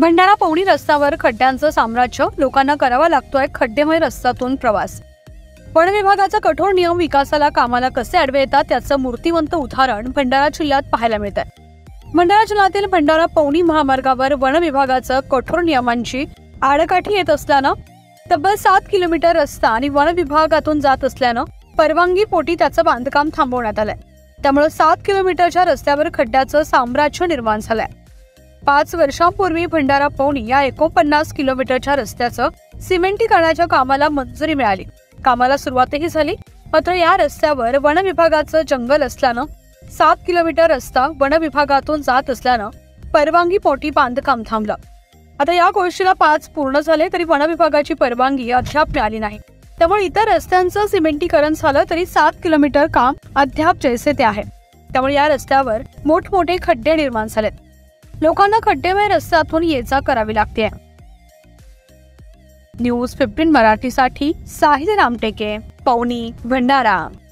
भंडारा पवनी रस्त्यावर खड्ड्यांचं साम्राज्य, लोकांना करावा लागतोय खड्डेमय रस्त्यातून प्रवास। वन विभागाचा कठोर नियम विकासाला कामाला कसे अडवे येतात त्याचं मूर्तिवंत उदाहरण भंडारा जिल्ह्यात पाहायला मिळतं। भंडारा जिल्ह्यातील भंडारा पवनी महामार्गावर वन विभागाचं कठोर नियमांची आडकाठी येत असल्यानं तब्बल 7 किलोमीटर रस्ता आणि वन विभागातून जात असल्यानं परवानगी पोटी त्याचं बांधकाम थांबवण्यात आलंय। त्यामुळे 7 किलोमीटरच्या रस्त्यावर खड्ड्याचं साम्राज्य निर्माण झालंय। 5 वर्षांपूर्वी भंडारा पवनी या 49 किलोमीटरच्या रस्त्याचं सिमेंटीकरणाच्या कामाला मंजुरी मिळाली। कामाला सुरुवातही झाली, मात्र या रस्त्यावर वन विभागाचं जंगल असल्यानं 7 किलोमीटर रस्ता वन विभागातून जात असल्यानं परवानगी पोटी बांधकाम थांबलं। आता या गोष्टीला 5 पूर्ण झाले तरी वन विभागाची परवानगी अद्याप मिळाली नाही। त्यामुळे इतर रस्त्यांचं सिमेंटीकरण झालं तरी 7 किलोमीटर काम अद्याप जैसे ते आहे। त्यामुळे या रस्त्यावर मोठमोठे खड्डे निर्माण झालेत। लोकांना खड्डेमय रस्त्यातून ये-जा करावी लागते। News 15 मराठी साठी साहिल रामटेके, पवनी, भंडारा।